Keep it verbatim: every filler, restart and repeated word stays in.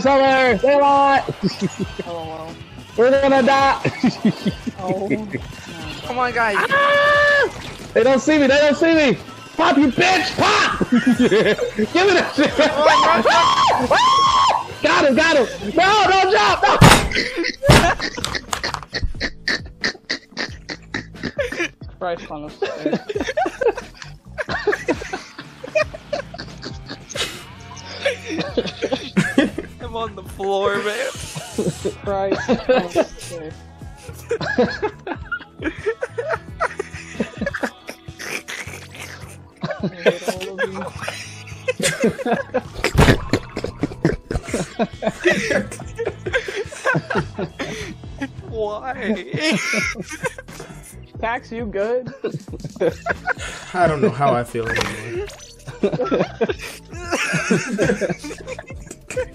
time, Summer! Say a lot! L O L. We're gonna die! Oh. No. Come on, guys! Ah! They don't see me! They don't see me! Pop, you bitch! Pop! Give me that shit! Oh, ah! Got him! Got him! No! Don't jump! No! Christ on the stairs. I'm on the floor, man. Christ on the stairs. I hate all of you. Why? Pax, you good? I don't know how I feel anymore.